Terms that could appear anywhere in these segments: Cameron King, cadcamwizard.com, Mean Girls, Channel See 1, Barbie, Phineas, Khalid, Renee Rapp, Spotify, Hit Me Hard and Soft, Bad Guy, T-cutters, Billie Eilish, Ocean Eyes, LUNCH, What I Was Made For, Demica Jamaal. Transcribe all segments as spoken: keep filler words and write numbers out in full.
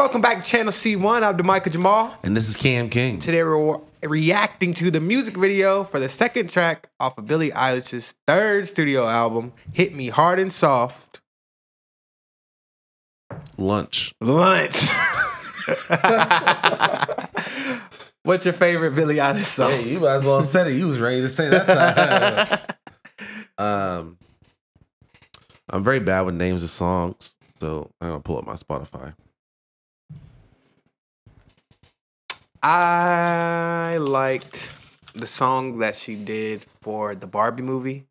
Welcome back to Channel C one. I'm Demica Jamaal. And this is Cam King. Today we're reacting to the music video for the second track off of Billie Eilish's third studio album, Hit Me Hard and Soft. Lunch. Lunch. What's your favorite Billie Eilish song? Hey, you might as well have said it. You was ready to say that time. um, I'm very bad with names of songs, so I'm going to pull up my Spotify. I liked the song that she did for the Barbie movie,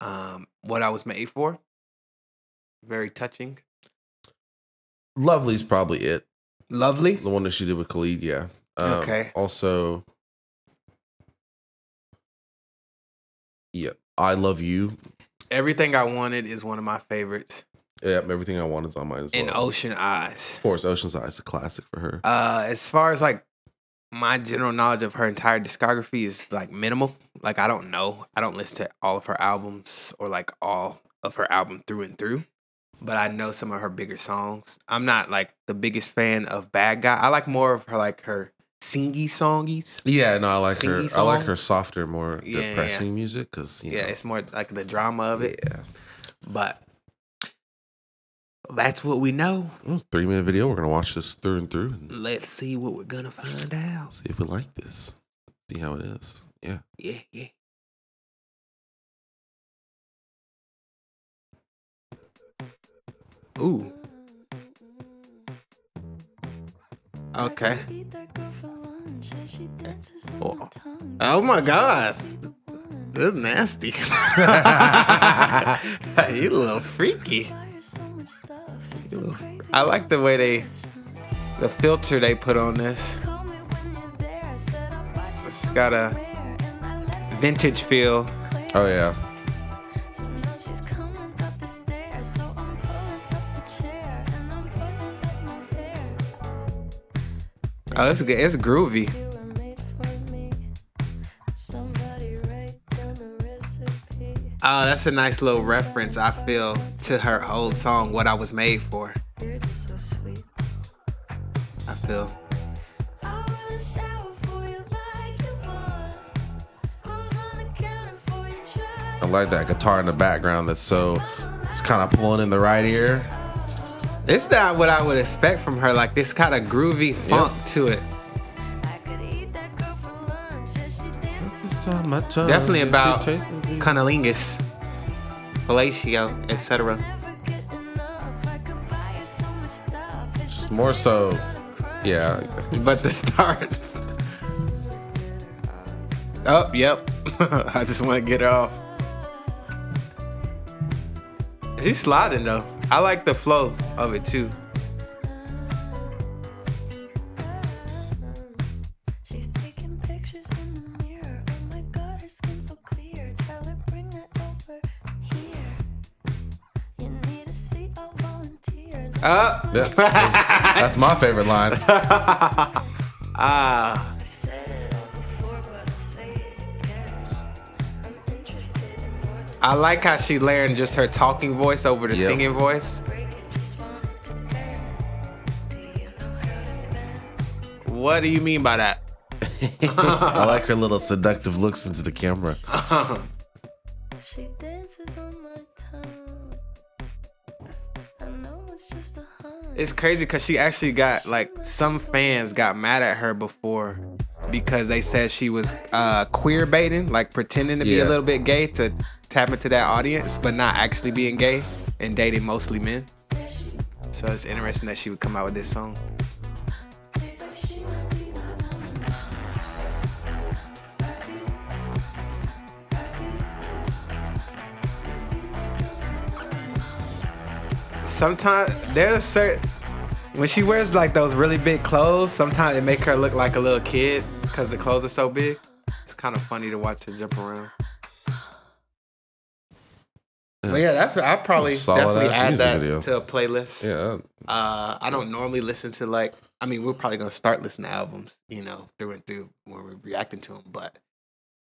um, What I Was Made For. Very touching. Lovely's probably it. Lovely? The one that she did with Khalid, yeah. Um, okay. Also, yeah, I Love You. Everything I Wanted is one of my favorites. Yeah, Everything I Wanted is on mine as well. And Ocean Eyes. Of course, Ocean Eyes is a classic for her. Uh, as far as like, my general knowledge of her entire discography is like minimal. Like I don't know. I don't listen to all of her albums or like all of her album through and through. But I know some of her bigger songs. I'm not like the biggest fan of Bad Guy. I like more of her like her singy songies. Yeah, no, I like singy her. Songs. I like her softer, more yeah, depressing yeah. music because yeah, know. It's more like the drama of it. Yeah, but that's what we know. It was a three minute video. We're gonna watch this through and through. And let's see what we're gonna find out. See if we like this. See how it is. Yeah. Yeah. Yeah. Ooh. Okay. Oh, oh my God. That's nasty. You little freaky. I like the way they, the filter they put on this. It's got a vintage feel. Oh yeah. Oh, it's good. It's groovy. Oh, that's a nice little reference, I feel, to her old song, What I Was Made For. I feel. I like that guitar in the background that's so, it's kind of pulling in the right ear. It's not what I would expect from her, like this kind of groovy funk yep. to it. Definitely about cunnilingus, fellatio, et cetera. More so, yeah. But the start. Oh, yep. I just want to get her off. She's sliding though. I like the flow of it too. She's taking pictures in the mirror. Oh my God, her skin's so clear. Tell her bring that over here. You need to see a volunteer. Uh, yeah. That's my favorite line. Ah. uh. I like how she's layering just her talking voice over the yep. singing voice. What do you mean by that? I like her little seductive looks into the camera. She dances on my tongue. I know it's just a hunt. It's crazy because she actually got, like, some fans got mad at her before. Because they said she was uh, queer baiting, like pretending to be yeah. a little bit gay to tap into that audience, but not actually being gay and dating mostly men. So it's interesting that she would come out with this song. Sometimes there's certain, when she wears like those really big clothes, sometimes it make her look like a little kid. Because the clothes are so big, it's kind of funny to watch her jump around. Yeah. But yeah, that's I probably definitely add that video. To a playlist. Yeah. Uh, I don't normally listen to like. I mean, we're probably gonna start listening to albums, you know, through and through when we're reacting to them. But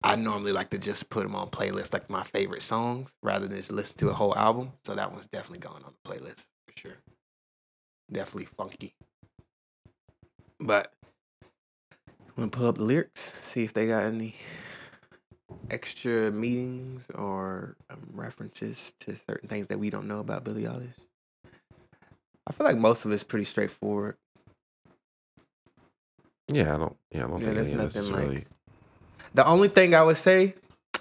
I normally like to just put them on playlists, like my favorite songs, rather than just listen to a whole album. So that one's definitely going on the playlist for sure. Definitely funky. But I'm gonna pull up the lyrics, see if they got any extra meanings or um, references to certain things that we don't know about Billie Eilish. I feel like most of it's pretty straightforward. Yeah, I don't. Yeah, I don't yeah, think any of this is really. The only thing I would say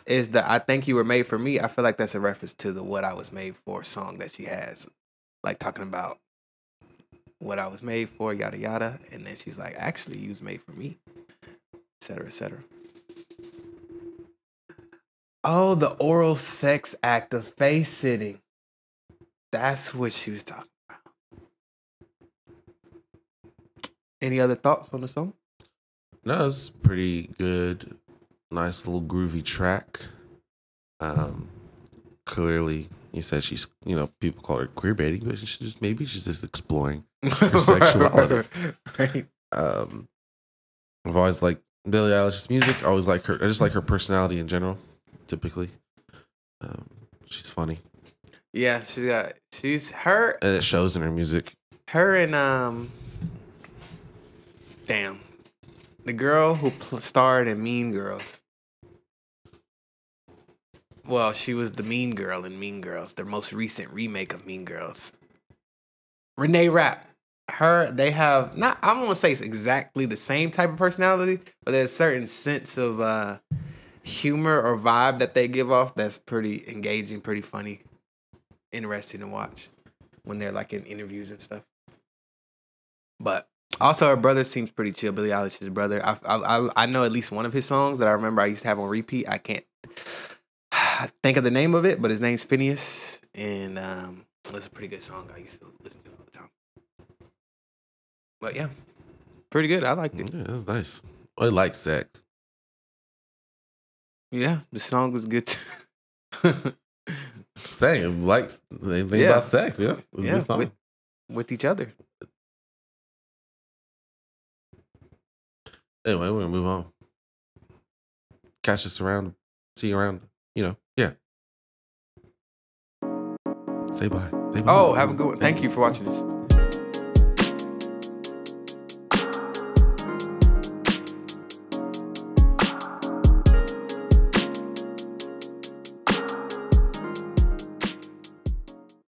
is that I Think You Were Made For Me. I feel like that's a reference to the What I Was Made For song that she has, like talking about what I was made for, yada yada, and then she's like, actually, you was made for me, et cetera, et cetera. Oh, the oral sex act of face sitting. That's what she was talking about. Any other thoughts on the song? No, it's pretty good. Nice little groovy track. Um, clearly, you said she's, you know, people call her queer baiting, but she's just, maybe she's just exploring her sexuality. Right. Um, I've always liked Billie Eilish's music. I always like her. I just like her personality in general. Typically, um, she's funny. Yeah, she's got she's her, and it shows in her music. Her and um, damn, the girl who pl- starred in Mean Girls. Well, she was the mean girl in Mean Girls, their most recent remake of Mean Girls. Renee Rapp. Her, they have not. I don't want to say it's exactly the same type of personality, but there's a certain sense of uh. humor or vibe that they give off that's pretty engaging, pretty funny, interesting to watch when they're like in interviews and stuff. But also her brother seems pretty chill, Billie Eilish's brother. I, I I know at least one of his songs that I remember I used to have on repeat. I can't think of the name of it, but his name's Phineas, and um, it's a pretty good song. I used to listen to it all the time. But yeah, pretty good. I liked it. Yeah, that's nice. I like sex. Yeah, the song was good too. Same, like anything yeah. about sex, yeah. Yeah, with, with each other. Anyway, we're gonna move on. Catch us around, see you around, you know, yeah. Say bye. Say bye. Oh, have a good one. Thank you for watching this.